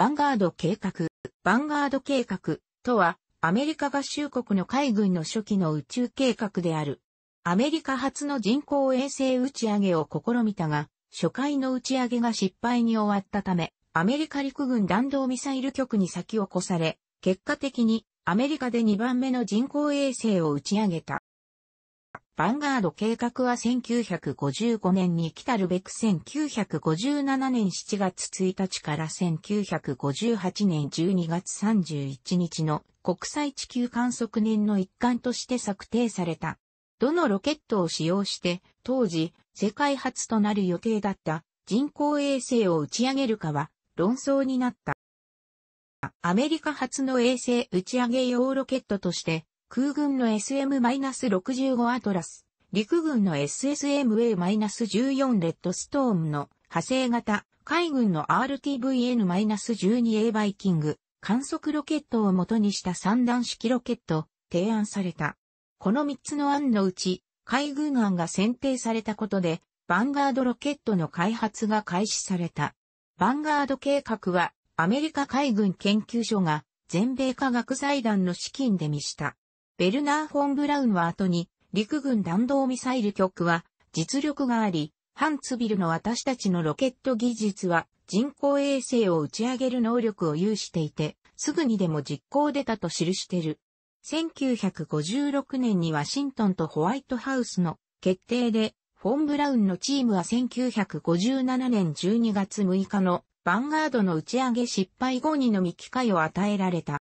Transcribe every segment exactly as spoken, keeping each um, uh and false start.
ヴァンガード計画。ヴァンガード計画とは、アメリカ合衆国の海軍の初期の宇宙計画である。アメリカ初の人工衛星打ち上げを試みたが、初回の打ち上げが失敗に終わったため、アメリカ陸軍弾道ミサイル局に先を越され、結果的にアメリカでにばんめの人工衛星を打ち上げた。ヴァンガード計画はせんきゅうひゃくごじゅうごねんに来たるべくせんきゅうひゃくごじゅうななねんしちがつついたちからせんきゅうひゃくごじゅうはちねんじゅうにがつさんじゅういちにちの国際地球観測年の一環として策定された。どのロケットを使用して、当時、世界初となる予定だった人工衛星を打ち上げるかは論争になった。アメリカ初の衛星打ち上げ用ロケットとして、空軍の エスエムろくじゅうご アトラス、陸軍の エスエスエムエーじゅうよん レッドストームの派生型、海軍の アールティーブイエヌじゅうにエー バイキング、観測ロケットを元にした三段式ロケット、提案された。このみっつの案のうち、海軍案が選定されたことで、ヴァンガードロケットの開発が開始された。ヴァンガード計画は、アメリカ海軍研究所が、全米科学財団の資金で見した。ベルナー・フォン・ブラウンは後に、陸軍弾道ミサイル局は、実力があり、ハンツビルの私たちのロケット技術は、人工衛星を打ち上げる能力を有していて、すぐにでも実行でたと記してる。せんきゅうひゃくごじゅうろくねんにワシントンとホワイトハウスの決定で、フォン・ブラウンのチームはせんきゅうひゃくごじゅうななねんじゅうにがつむいかのヴァンガードの打ち上げ失敗後にのみ機会を与えられた。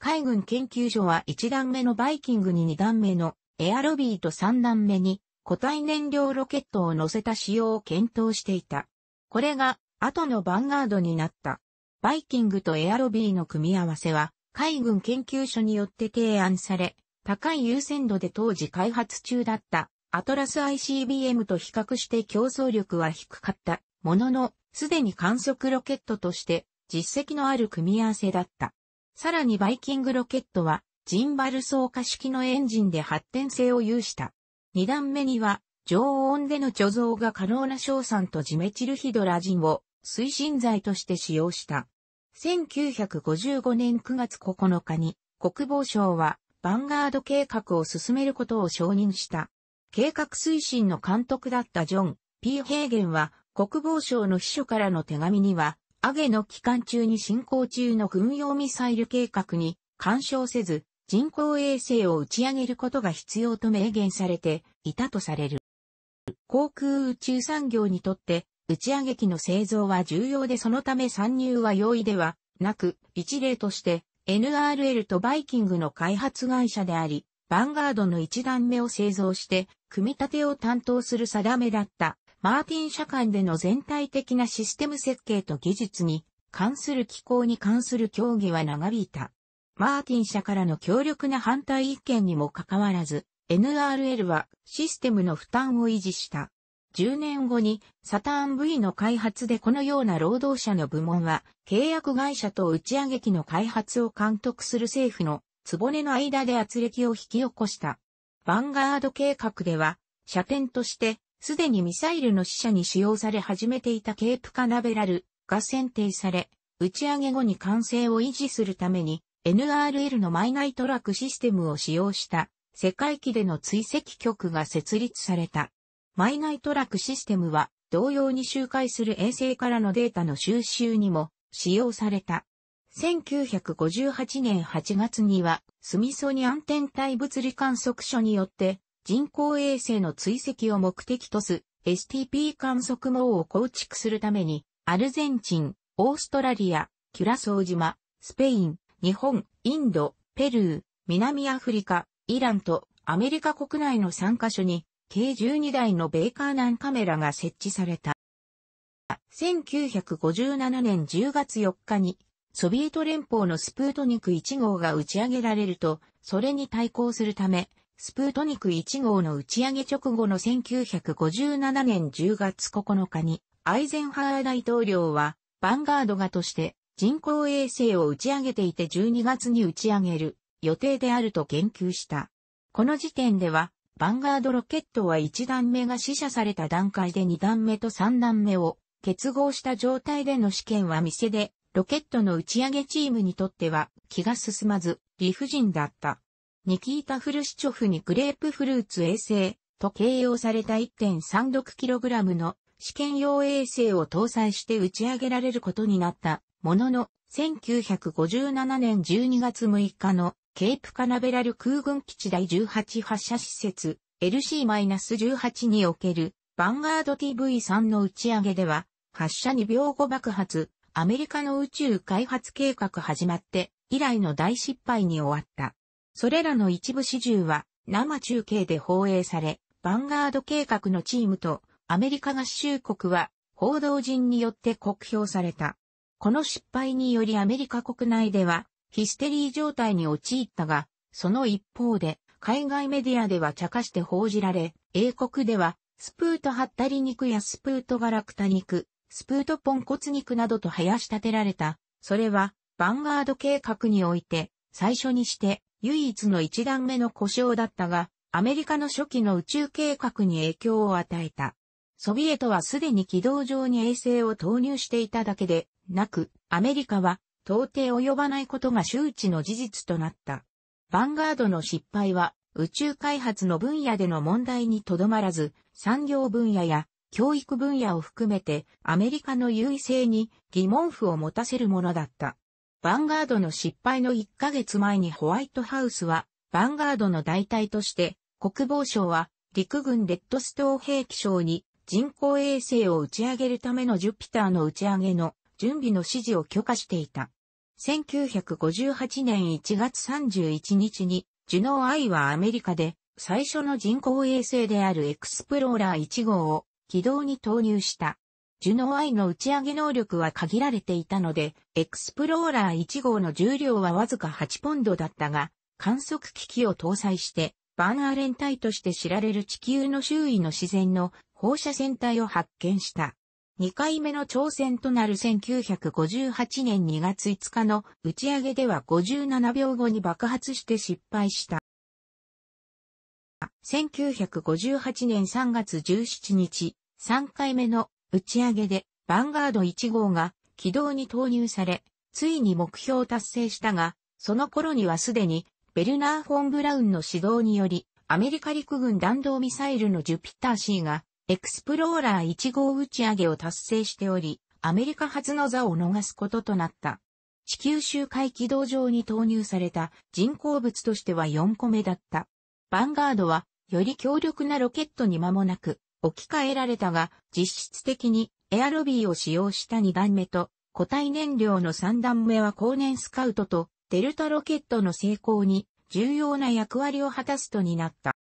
海軍研究所はいちだんめのバイキングににだんめのエアロビーとさんだんめに固体燃料ロケットを乗せた使用を検討していた。これが後のヴァンガードになった。バイキングとエアロビーの組み合わせは、海軍研究所によって提案され、高い優先度で当時開発中だったアトラス アイシービーエム と比較して競争力は低かったものの、すでに観測ロケットとして実績のある組み合わせだった。さらにバイキングロケットはジンバル装化式のエンジンで発展性を有した。に段目には常温での貯蔵が可能な硝酸とジメチルヒドラジンを推進剤として使用した。せんきゅうひゃくごじゅうごねんくがつここのかに国防省はヴァンガード計画を進めることを承認した。計画推進の監督だったジョン・P・ヘーゲンは国防省の秘書からの手紙には、アゲの期間中に進行中の軍用ミサイル計画に干渉せず人工衛星を打ち上げることが必要と明言されていたとされる。航空宇宙産業にとって、打ち上げ機の製造は重要でそのため参入は容易ではなく、一例として エヌアールエル とバイキングの開発会社であり、ヴァンガードの一段目を製造して、組み立てを担当する定めだった、マーティン社間での全体的なシステム設計と技術に関する機構に関する協議は長引いた。マーティン社からの強力な反対意見にもかかわらず、エヌアールエル はシステムの負担を維持した。じゅうねんごにサターン ブイ の開発でこのような労働者の部門は契約会社と打ち上げ機の開発を監督する政府の局の間で軋轢を引き起こした。ヴァンガード計画では射点としてすでにミサイルの試射に使用され始めていたケープカナベラルが選定され打ち上げ後に完成を維持するために エヌアールエル のマイナイトラックシステムを使用した世界機での追跡局が設立された。マイナイトラックシステムは同様に周回する衛星からのデータの収集にも使用された。せんきゅうひゃくごじゅうはちねんはちがつにはスミソニアン天体物理観測所によって人工衛星の追跡を目的とす エスティーピー 観測網を構築するためにアルゼンチン、オーストラリア、キュラソー島、スペイン、日本、インド、ペルー、南アフリカ、イランとアメリカ国内のさんかしょに計じゅうにだいのベイカーナンカメラが設置された。せんきゅうひゃくごじゅうななねんじゅうがつよっかにソビエト連邦のスプートニクいちごうが打ち上げられると、それに対抗するため、スプートニクいちごうの打ち上げ直後のせんきゅうひゃくごじゅうななねんじゅうがつここのかに、アイゼンハワー大統領は、ヴァンガードがとして人工衛星を打ち上げていてじゅうにがつに打ち上げる予定であると言及した。この時点では、ヴァンガードロケットはいちだんめが試射された段階でにだんめとさんだんめを結合した状態での試験は店でロケットの打ち上げチームにとっては気が進まず理不尽だった。ニキータ・フルシチョフにグレープフルーツ衛星と形容された いってんさんろくキログラム の試験用衛星を搭載して打ち上げられることになったものの、せんきゅうひゃくごじゅうななねんじゅうにがつむいかのケープカナベラル空軍基地だいじゅうはち発射施設 エルシーじゅうはち におけるヴァンガード ティーブイスリー の打ち上げでは発射にびょうご爆発、アメリカの宇宙開発計画始まって以来の大失敗に終わった。それらの一部始終は生中継で放映され、ヴァンガード計画のチームとアメリカ合衆国は報道陣によって酷評された。この失敗によりアメリカ国内ではヒステリー状態に陥ったが、その一方で海外メディアでは茶化して報じられ、英国ではスプートハッタリ肉やスプートガラクタ肉、スプートポンコツ肉などと囃し立てられた。それはヴァンガード計画において最初にして唯一の一段目の故障だったが、アメリカの初期の宇宙計画に影響を与えた。ソビエトはすでに軌道上に衛星を投入していただけで、なく、アメリカは到底及ばないことが周知の事実となった。ヴァンガードの失敗は宇宙開発の分野での問題にとどまらず、産業分野や教育分野を含めてアメリカの優位性に疑問符を持たせるものだった。ヴァンガードの失敗のいっかげつまえにホワイトハウスは、ヴァンガードの代替として国防省は陸軍レッドストーン兵器廠に人工衛星を打ち上げるためのジュピターの打ち上げの準備の指示を許可していた。せんきゅうひゃくごじゅうはちねんいちがつさんじゅういちにちに、ジュノー・アイはアメリカで最初の人工衛星であるエクスプローラーいちごうを軌道に投入した。ジュノー・アイの打ち上げ能力は限られていたので、エクスプローラーいちごうの重量はわずかはちポンドだったが、観測機器を搭載して、バンアーレン帯として知られる地球の周囲の自然の放射線帯を発見した。にかいめの挑戦となるせんきゅうひゃくごじゅうはちねんにがついつかの打ち上げではごじゅうななびょうごに爆発して失敗した。せんきゅうひゃくごじゅうはちねんさんがつじゅうしちにち、さんかいめの打ち上げでヴァンガードいちごうが軌道に投入され、ついに目標を達成したが、その頃にはすでにベルナー・フォン・ブラウンの指導により、アメリカ陸軍弾道ミサイルのジュピター C が、エクスプローラーいちごう打ち上げを達成しており、アメリカ初の座を逃すこととなった。地球周回軌道上に投入された人工物としてはよんこめだった。ヴァンガードは、より強力なロケットに間もなく置き換えられたが、実質的にエアロビーを使用したにだんめと、固体燃料のさんだんめは後年スカウトとデルタロケットの成功に重要な役割を果たすとになった。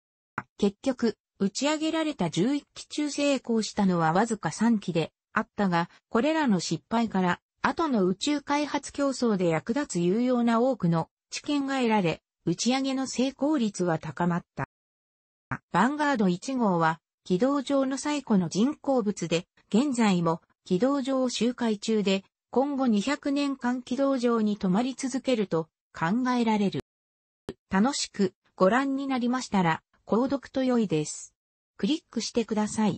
結局、打ち上げられたじゅういっき中成功したのはわずかさんきであったが、これらの失敗から、後の宇宙開発競争で役立つ有用な多くの知見が得られ、打ち上げの成功率は高まった。ヴァンガードいちごうは、軌道上の最古の人工物で、現在も軌道上を周回中で、今後にひゃくねんかん軌道上に止まり続けると考えられる。楽しくご覧になりましたら、購読と良いです。クリックしてください。